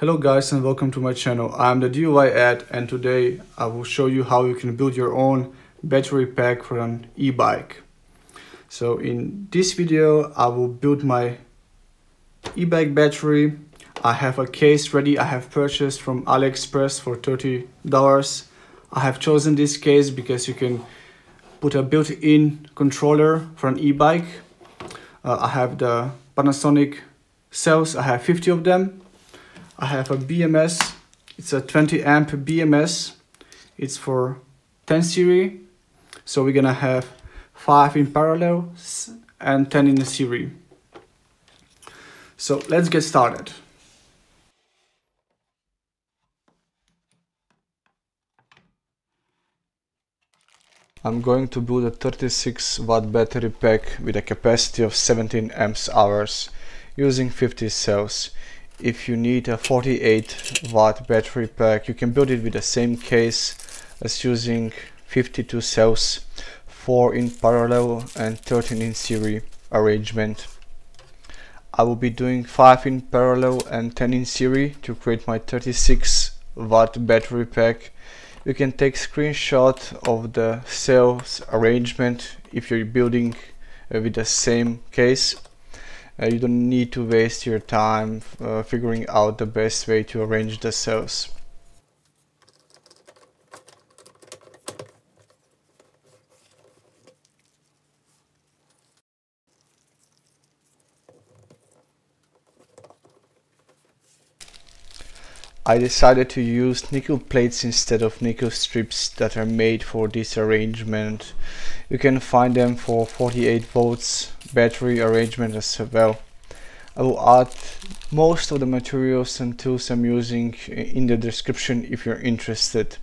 Hello guys and welcome to my channel. I'm the DIY Ed and today I will show you how you can build your own battery pack for an e-bike. So in this video I will build my e-bike battery. I have a case ready I have purchased from AliExpress for $30. I have chosen this case because you can put a built-in controller for an e-bike. I have the Panasonic cells, I have 50 of them. I have a BMS, it's a 20 amp BMS, it's for 10 series, so we're gonna have 5 in parallel and 10 in a series. So let's get started. I'm going to build a 36 watt battery pack with a capacity of 17 amps hours using 50 cells. If you need a 48 watt battery pack, you can build it with the same case as using 52 cells, 4 in parallel and 13 in series arrangement. I will be doing 5 in parallel and 10 in series to create my 36 watt battery pack. You can take screenshot of the cells arrangement if you're building with the same case. You don't need to waste your time figuring out the best way to arrange the cells. I decided to use nickel plates instead of nickel strips that are made for this arrangement. You can find them for 48 volts battery arrangement as well. I will add most of the materials and tools I'm using in the description if you're interested.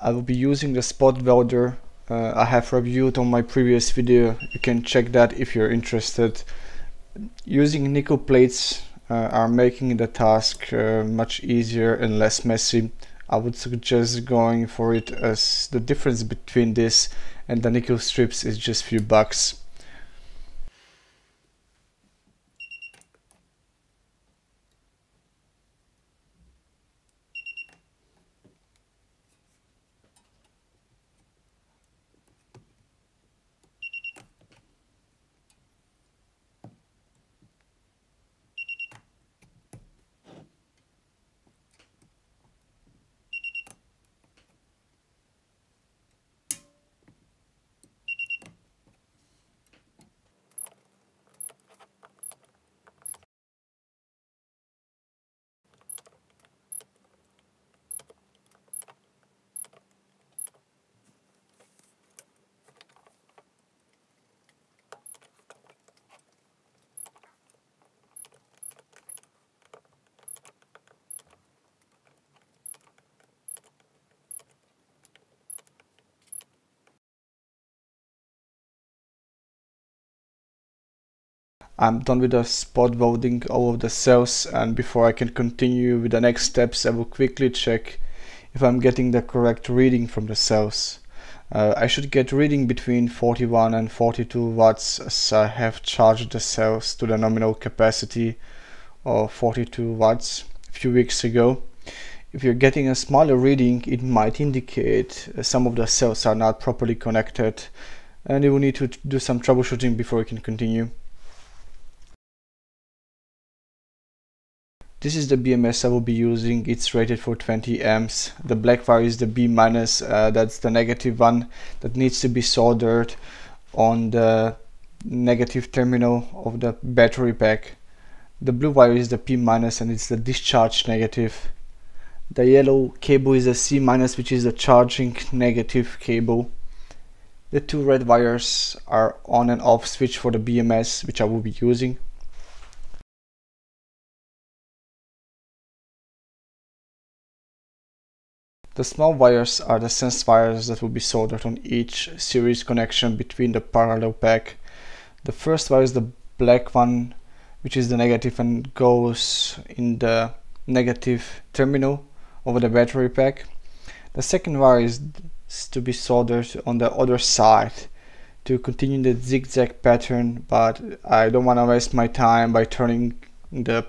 I will be using the spot welder I have reviewed on my previous video. You can check that if you're interested. Using nickel plates are making the task much easier and less messy. I would suggest going for it, as the difference between this and the nickel strips is just few bucks. I'm done with the spot welding all of the cells, and before I can continue with the next steps I will quickly check if I'm getting the correct reading from the cells. I should get reading between 41 and 42 watts, as I have charged the cells to the nominal capacity of 42 watts a few weeks ago. If you're getting a smaller reading, it might indicate some of the cells are not properly connected and you will need to do some troubleshooting before you can continue. This is the BMS I will be using. It's rated for 20 amps. The black wire is the B-, that's the negative one that needs to be soldered on the negative terminal of the battery pack. The blue wire is the P-, and it's the discharge negative. The yellow cable is the C-, which is the charging negative cable. The two red wires are on and off switch for the BMS, which I will be using. The small wires are the sense wires that will be soldered on each series connection between the parallel pack. The first wire is the black one, which is the negative and goes in the negative terminal of the battery pack. The second wire is to be soldered on the other side to continue the zigzag pattern, but I don't want to waste my time by turning the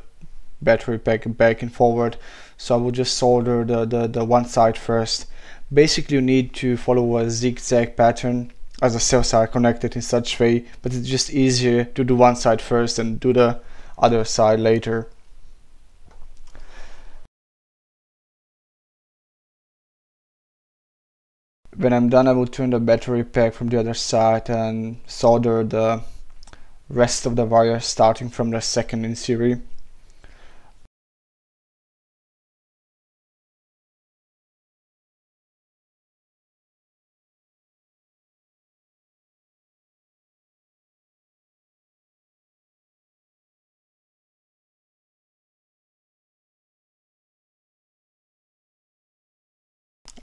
battery pack back and forward, so I will just solder the one side first. Basically you need to follow a zigzag pattern as the cells are connected in such way, but it's just easier to do one side first and do the other side later. When I'm done, I will turn the battery pack from the other side and solder the rest of the wire starting from the second in series.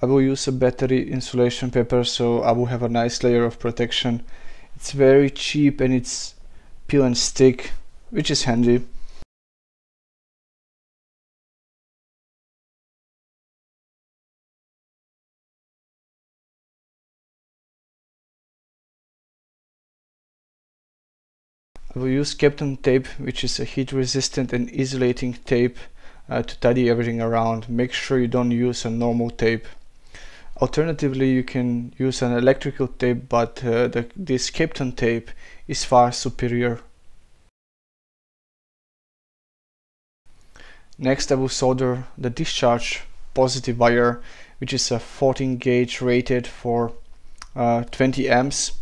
I will use a battery insulation paper, so I will have a nice layer of protection. It's very cheap and it's peel and stick, which is handy. I will use Kapton tape, which is a heat resistant and isolating tape, to tidy everything around. Make sure you don't use a normal tape. Alternatively, you can use an electrical tape, but this Kapton tape is far superior. Next, I will solder the discharge positive wire, which is a 14 gauge rated for 20 amps.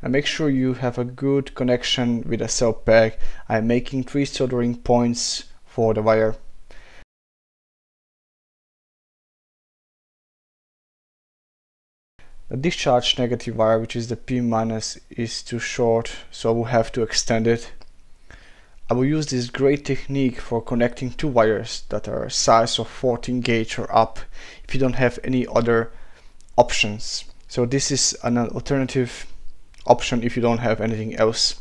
And make sure you have a good connection with a cell pack. I'm making 3 soldering points for the wire. The discharge negative wire, which is the P minus, is too short, so I will have to extend it. I will use this great technique for connecting two wires that are size of 14 gauge or up, if you don't have any other options. So this is an alternative option if you don't have anything else.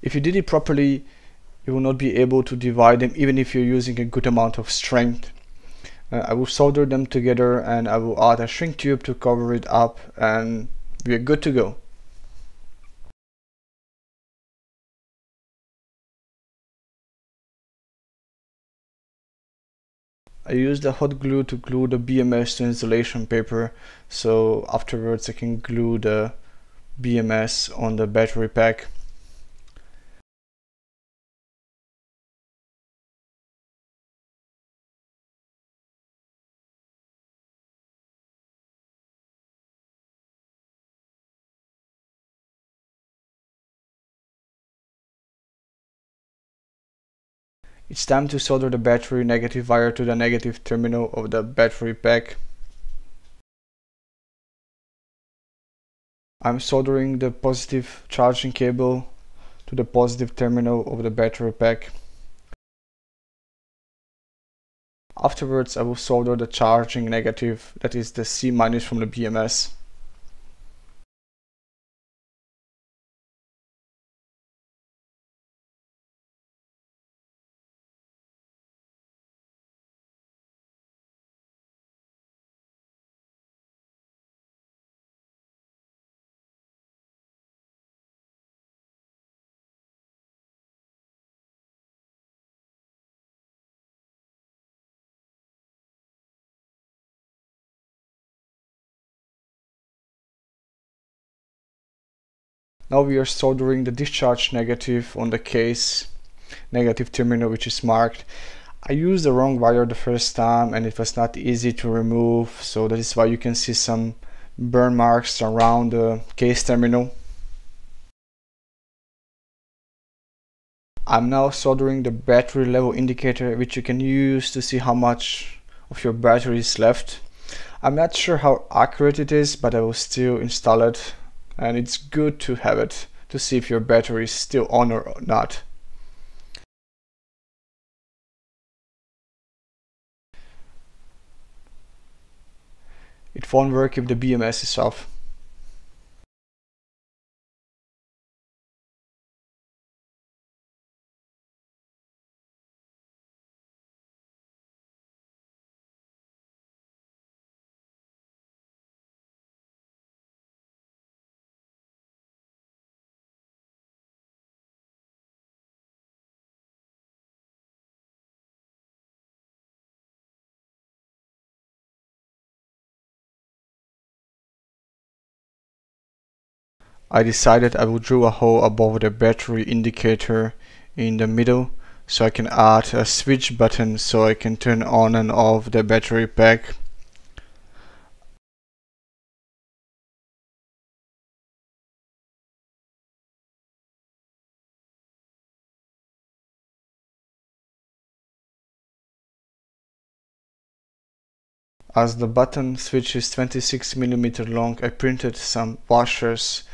If you did it properly, you will not be able to divide them, even if you're using a good amount of strength. I will solder them together and I will add a shrink tube to cover it up, and we are good to go. I used the hot glue to glue the BMS to insulation paper, so afterwards I can glue the BMS on the battery pack. It's time to solder the battery negative wire to the negative terminal of the battery pack. I'm soldering the positive charging cable to the positive terminal of the battery pack. Afterwards, I will solder the charging negative, that is the C- from the BMS. Now we are soldering the discharge negative on the case negative terminal, which is marked. I used the wrong wire the first time and it was not easy to remove, so that is why you can see some burn marks around the case terminal. I'm now soldering the battery level indicator, which you can use to see how much of your battery is left. I'm not sure how accurate it is, but I will still install it and it's good to have it to see if your battery is still on or not. It won't work if the BMS is off. I decided I will drill a hole above the battery indicator in the middle so I can add a switch button so I can turn on and off the battery pack. As the button switch is 26 mm long, I printed some washers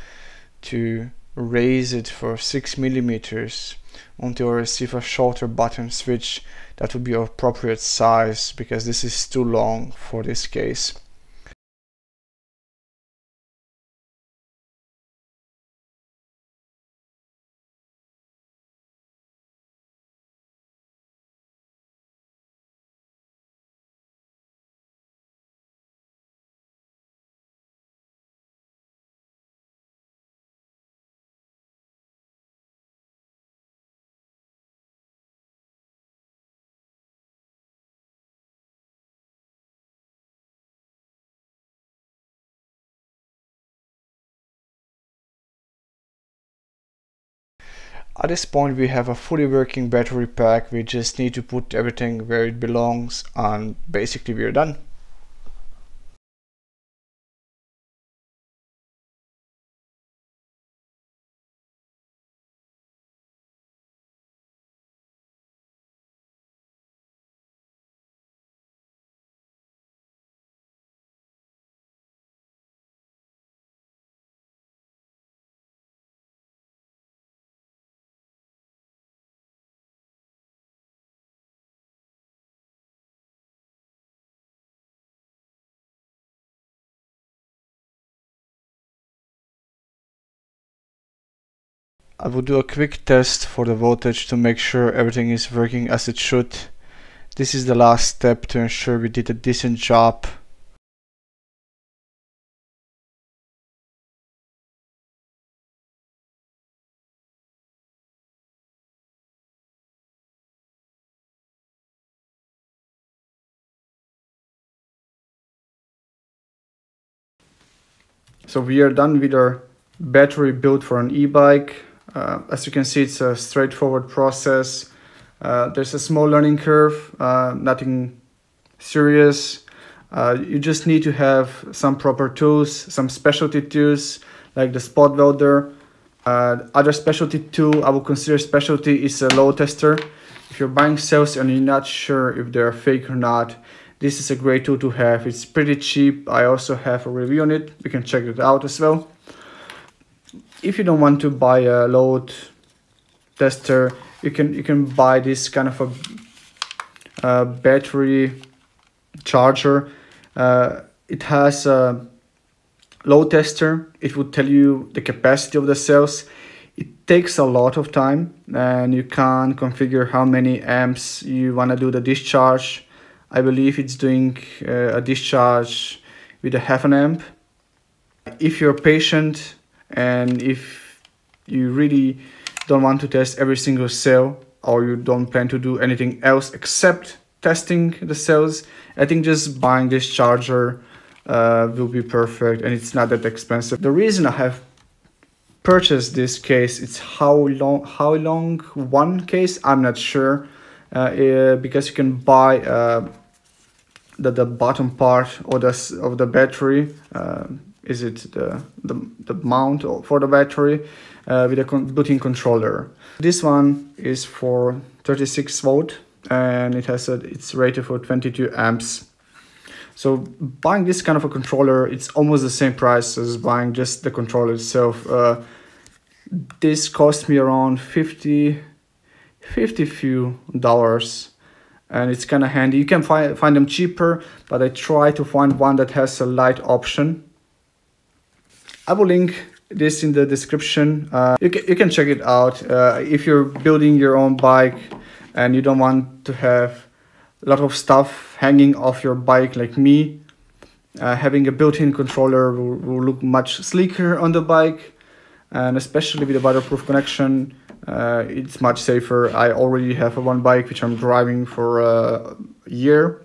to raise it for 6 mm until I receive a shorter button switch that would be of appropriate size, because this is too long for this case. At this point we have a fully working battery pack. We just need to put everything where it belongs and basically we are done. I will do a quick test for the voltage to make sure everything is working as it should. This is the last step to ensure we did a decent job. So we are done with our battery build for an e-bike. As you can see, it's a straightforward process. There's a small learning curve, nothing serious. You just need to have some proper tools, some specialty tools like the spot welder. Other specialty tool I would consider specialty is a load tester. If you're buying cells and you're not sure if they're fake or not, this is a great tool to have. It's pretty cheap. I also have a review on it. You can check it out as well. If you don't want to buy a load tester, you can buy this kind of a battery charger. It has a load tester. It would tell you the capacity of the cells. It takes a lot of time, and you can configure how many amps you want to do the discharge. I believe it's doing a discharge with 0.5 amp. If you're patient, and if you really don't want to test every single cell, or you don't plan to do anything else except testing the cells, I think just buying this charger will be perfect, and it's not that expensive. The reason I have purchased this case, it's Hailong one case, I'm not sure, because you can buy the bottom part of the battery. Is it the mount for the battery with a built-in controller. This one is for 36 volt and it's rated for 22 amps. So buying this kind of a controller, it's almost the same price as buying just the controller itself. This cost me around 50 few dollars, and it's kind of handy. You can find them cheaper, but I try to find one that has a light option. I will link this in the description. You can check it out if you're building your own bike and you don't want to have a lot of stuff hanging off your bike like me. Having a built-in controller will look much sleeker on the bike, and especially with the waterproof connection, it's much safer. I already have one bike which I'm driving for a year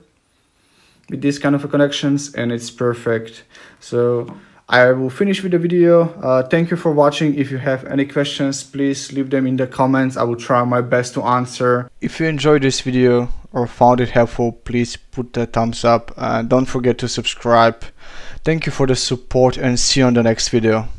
with these kind of connections, and it's perfect. So I will finish with the video. Thank you for watching. If you have any questions, please leave them in the comments. I will try my best to answer. If you enjoyed this video or found it helpful, please put a thumbs up and don't forget to subscribe. Thank you for the support, and see you on the next video.